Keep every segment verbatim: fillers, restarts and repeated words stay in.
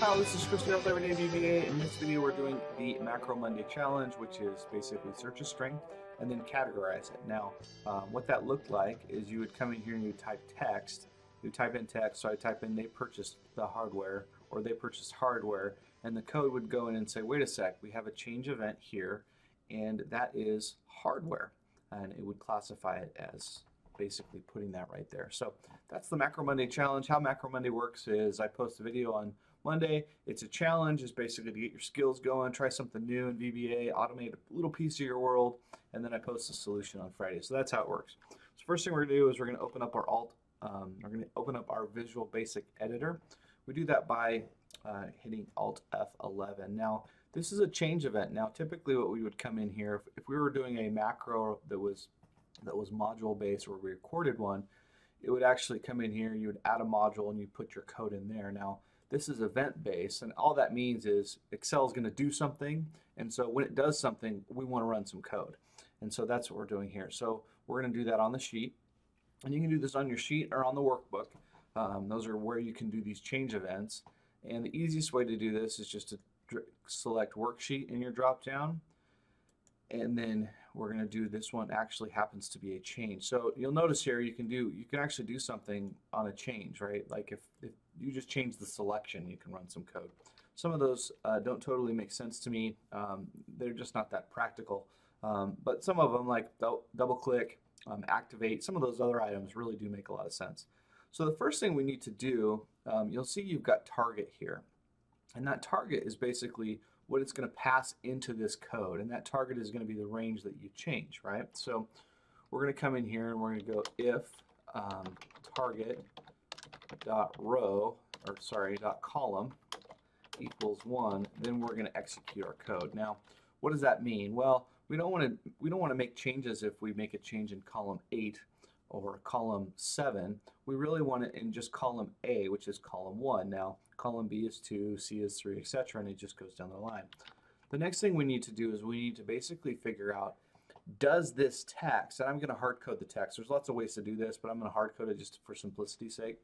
Hi, this is Christian with Everyday V B A. In this video, we're doing the Macro Monday Challenge, which is basically search a string and then categorize it. Now, um, what that looked like is you would come in here and you would type text. You type in text, so I type in they purchased the hardware, or they purchased hardware, and the code would go in and say, wait a sec, we have a change event here, and that is hardware, and it would classify it as basically putting that right there. So that's the Macro Monday Challenge. How Macro Monday works is I post a video on Monday. It's a challenge. It's basically to get your skills going, try something new in V B A, automate a little piece of your world, and then I post a solution on Friday. So that's how it works. So first thing we're going to do is we're going to open up our alt. Um, we're going to open up our Visual Basic editor. We do that by uh, hitting Alt F eleven. Now, this is a change event. Now, typically what we would come in here, if, if we were doing a macro that was that was module based or we recorded one, it would actually come in here, you would add a module and you put your code in there. Now, this is event based, and all that means is Excel is going to do something, and so when it does something, we want to run some code. And so that's what we're doing here. So we're going to do that on the sheet, and you can do this on your sheet or on the workbook. Um, those are where you can do these change events, and the easiest way to do this is just to select worksheet in your drop down, and then we're going to do this one actually happens to be a change. So you'll notice here you can do you can actually do something on a change, right? Like if, if you just change the selection, you can run some code. Some of those uh, don't totally make sense to me. Um, they're just not that practical, um, but some of them, like do double click, um, activate, some of those other items really do make a lot of sense. So the first thing we need to do, um, you'll see you've got target here, and that target is basically what it's going to pass into this code, and that target is going to be the range that you change, right? So we're going to come in here and we're going to go if um, target dot row or sorry dot column equals one, then we're going to execute our code. Now, what does that mean? Well, we don't want to we don't want to make changes if we make a change in column eight or column seven. We really want it in just column A, which is column one. Now, column B is two, C is three, et cetera, and it just goes down the line. The next thing we need to do is we need to basically figure out, does this text, and I'm going to hard code the text. There's lots of ways to do this, but I'm going to hard code it just for simplicity's sake.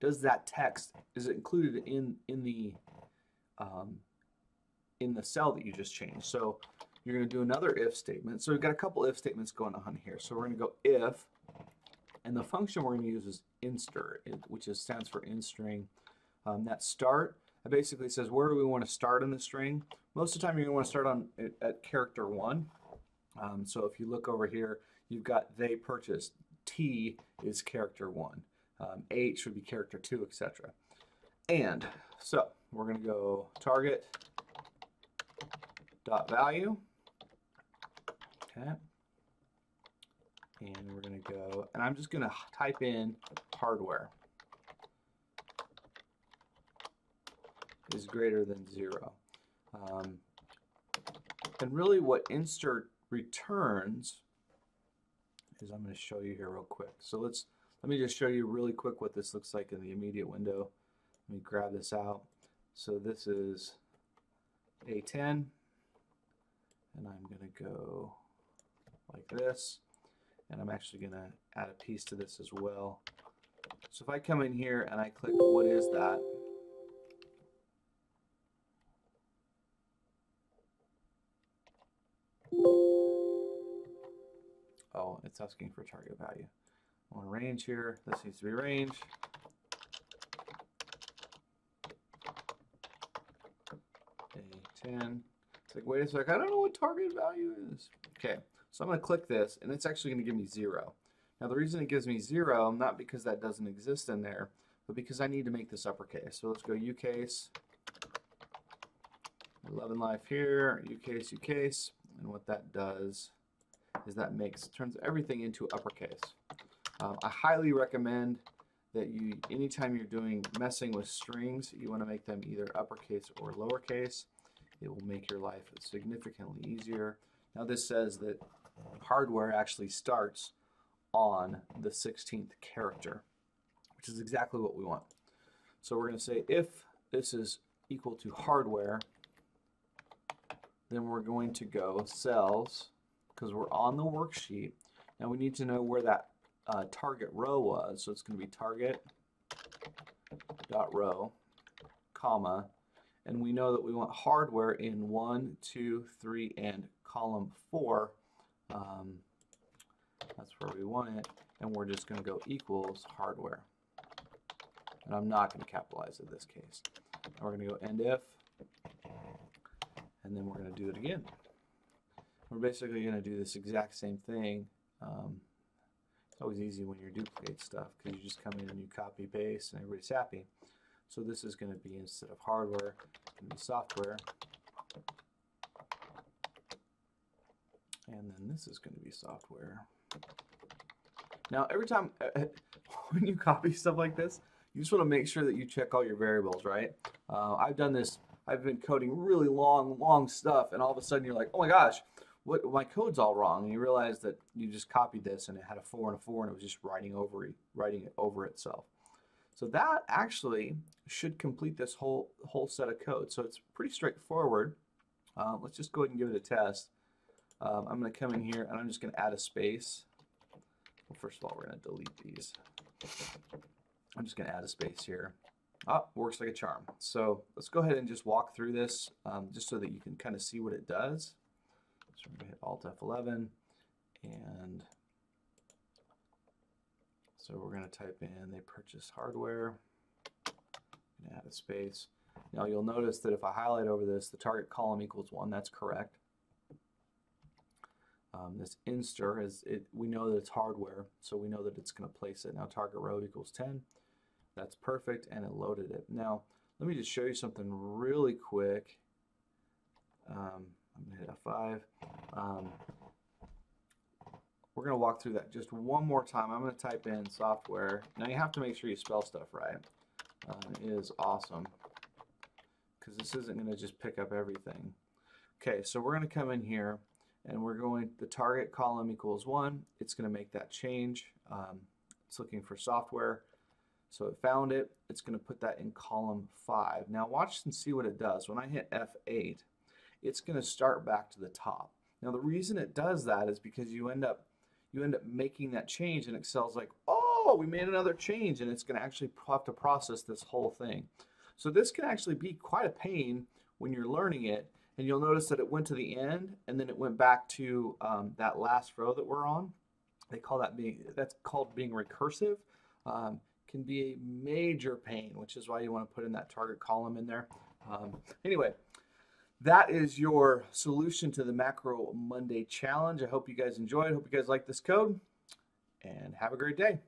Does that text, is it included in in the um, in the cell that you just changed? So you're going to do another if statement. So we've got a couple if statements going on here. So we're going to go if, and the function we're going to use is instr, which is stands for instring. Um, that start, it basically says where do we want to start in the string. Most of the time you're going to want to start on at, at character one. Um, so if you look over here, you've got they purchased. T is character one. Um, H would be character two, et cetera. And so we're going to go target dot value. Okay. And we're going to go, and I'm just going to type in hardware is greater than zero. Um, and really what instr returns is, I'm going to show you here real quick. So let's, let me just show you really quick what this looks like in the immediate window. Let me grab this out. So this is A ten, and I'm going to go like this, and I'm actually going to add a piece to this as well. So if I come in here and I click what is that, oh, it's asking for target value. I want range here. This needs to be range. A ten. It's like, wait a sec, I don't know what target value is. Okay, so I'm going to click this, and it's actually going to give me zero. Now, the reason it gives me zero, not because that doesn't exist in there, but because I need to make this uppercase. So let's go U-case. eleven life here. U-case, U-case. And what that does is that makes turns everything into uppercase. Um, I highly recommend that you, anytime you're doing messing with strings, you want to make them either uppercase or lowercase. It will make your life significantly easier. Now this says that hardware actually starts on the sixteenth character, which is exactly what we want. So we're going to say if this is equal to hardware, then we're going to go cells, because we're on the worksheet. Now we need to know where that uh, target row was, so it's going to be target dot row, comma, and we know that we want hardware in one, two, three, and column four. Um, that's where we want it, and we're just going to go equals hardware. And I'm not going to capitalize in this case. And we're going to go end if, and then we're going to do it again. We're basically going to do this exact same thing. Um, it's always easy when you duplicate stuff because you just come in and you copy paste and everybody's happy. So this is going to be, instead of hardware, going to be software. And then this is going to be software. Now every time when you copy stuff like this, you just want to make sure that you check all your variables, right? Uh, I've done this. I've been coding really long, long stuff, and all of a sudden you're like, oh my gosh, what, my code's all wrong. And you realize that you just copied this, and it had a four and a four, and it was just writing over, writing it over itself. So that actually should complete this whole whole set of code. So it's pretty straightforward. Uh, let's just go ahead and give it a test. Um, I'm going to come in here, and I'm just going to add a space. Well, first of all, we're going to delete these. I'm just going to add a space here. Ah, works like a charm. So let's go ahead and just walk through this um, just so that you can kind of see what it does. So we're going to hit Alt F eleven, and so we're going to type in they purchase hardware and add a space. Now you'll notice that if I highlight over this, the target column equals one. That's correct. Um, this instr is it. We know that it's hardware, so we know that it's going to place it. Now target row equals ten. That's perfect, and it loaded it. Now, let me just show you something really quick. Um, I'm going to hit F five. Um, we're going to walk through that just one more time. I'm going to type in software. Now, you have to make sure you spell stuff right. Um, it is awesome, because this isn't going to just pick up everything. Okay, so we're going to come in here, and we're going, the target column equals one. It's going to make that change. Um, it's looking for software. So it found it. It's going to put that in column five. Now watch and see what it does. When I hit F eight, it's going to start back to the top. Now the reason it does that is because you end up you end up making that change, and Excel's like, oh, we made another change, and it's going to actually have to process this whole thing. So this can actually be quite a pain when you're learning it, and you'll notice that it went to the end, and then it went back to um, that last row that we're on. They call that being, that's called being recursive. Um, can be a major pain, which is why you want to put in that target column in there. Um, anyway, that is your solution to the Macro Monday Challenge. I hope you guys enjoyed. Hope you guys like this code, and have a great day.